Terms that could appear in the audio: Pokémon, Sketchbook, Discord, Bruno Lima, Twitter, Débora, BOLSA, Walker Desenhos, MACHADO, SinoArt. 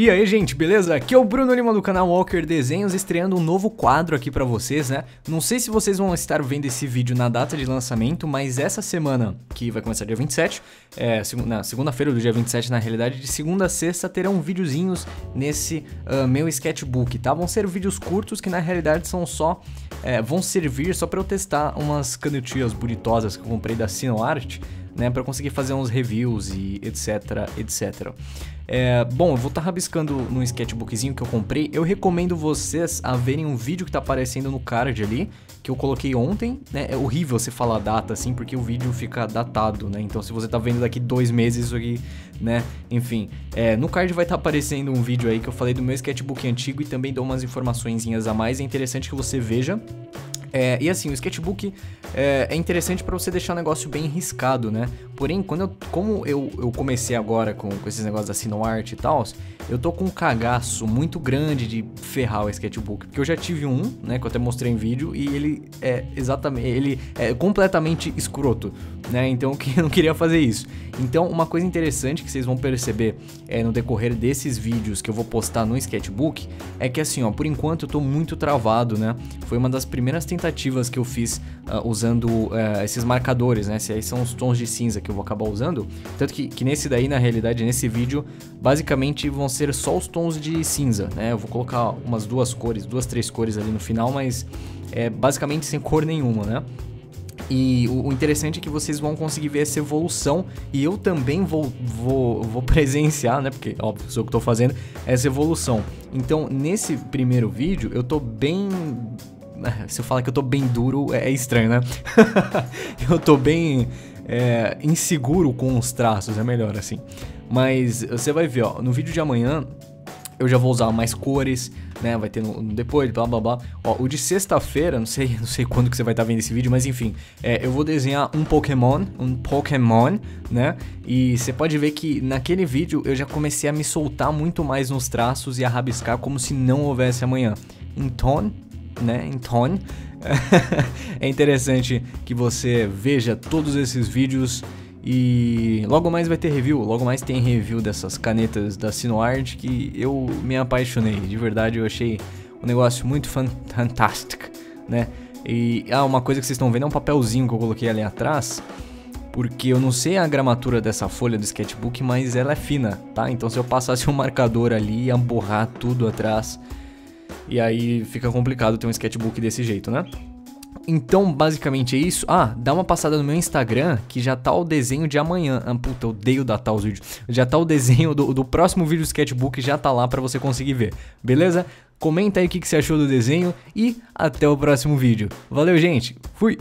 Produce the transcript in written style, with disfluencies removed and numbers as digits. E aí, gente, beleza? Aqui é o Bruno Lima do canal Walker Desenhos, estreando um novo quadro aqui pra vocês, né? Não sei se vocês vão estar vendo esse vídeo na data de lançamento, mas essa semana, que vai começar dia 27, na segunda-feira do dia 27, na realidade, de segunda a sexta terão videozinhos nesse meu sketchbook, tá? Vão ser vídeos curtos que na realidade são só, vão servir só pra eu testar umas canetinhas bonitosas que eu comprei da SinoArt, né, para conseguir fazer uns reviews e etc, etc. Bom, eu vou estar rabiscando num sketchbookzinho que eu comprei. Eu recomendo vocês a verem um vídeo que tá aparecendo no card ali, que eu coloquei ontem, né? É horrível você falar data assim, porque o vídeo fica datado, né? Então se você tá vendo daqui 2 meses isso aqui, né? Enfim, no card vai estar aparecendo um vídeo aí que eu falei do meu sketchbook antigo e também dou umas informaçõezinhas a mais. É interessante que você veja. E assim, o sketchbook é interessante para você deixar o negócio bem riscado, né? Porém, como eu comecei agora com esses negócios da SinoArt e tal, eu tô com um cagaço muito grande de ferrar o sketchbook, porque eu já tive um, né, que eu até mostrei em vídeo, e ele é completamente escroto, né? Então eu não queria fazer isso. Então uma coisa interessante que vocês vão perceber no decorrer desses vídeos que eu vou postar no sketchbook é que assim, ó, por enquanto eu tô muito travado, né? Foi uma das primeiras tentativas que eu fiz usando esses marcadores, né? Esses aí são os tons de cinza que eu vou acabar usando. Tanto que nesse daí, na realidade, nesse vídeo, basicamente vão ser só os tons de cinza, né? Eu vou colocar umas 2, 3 cores ali no final, mas basicamente sem cor nenhuma, né? E o interessante é que vocês vão conseguir ver essa evolução, e eu também vou presenciar, né? Porque, óbvio, sou eu que tô fazendo essa evolução. Então, nesse primeiro vídeo, eu tô bem... Se eu falar que eu tô bem duro, é estranho, né? Eu tô bem inseguro com os traços, é melhor assim. Mas você vai ver, ó, no vídeo de amanhã eu já vou usar mais cores, né? Vai ter no depois, blá blá blá. Ó, o de sexta-feira, não sei quando que você vai estar vendo esse vídeo, mas enfim, eu vou desenhar um Pokémon, né? E você pode ver que naquele vídeo eu já comecei a me soltar muito mais nos traços e a rabiscar como se não houvesse amanhã. Então, né? Então, é interessante que você veja todos esses vídeos. E logo mais vai ter review, logo mais tem review dessas canetas da SinoArt que eu me apaixonei, de verdade, eu achei um negócio muito fantástico, né? E uma coisa que vocês estão vendo é um papelzinho que eu coloquei ali atrás, porque eu não sei a gramatura dessa folha do sketchbook, mas ela é fina, tá? Então se eu passasse um marcador ali, ia borrar tudo atrás. E aí fica complicado ter um sketchbook desse jeito, né? Então basicamente é isso. Dá uma passada no meu Instagram, que já tá o desenho de amanhã. Puta, eu odeio datar os vídeos. Já tá o desenho do próximo vídeo do sketchbook, já tá lá pra você conseguir ver, beleza? Comenta aí o que você achou do desenho e até o próximo vídeo. Valeu, gente, fui!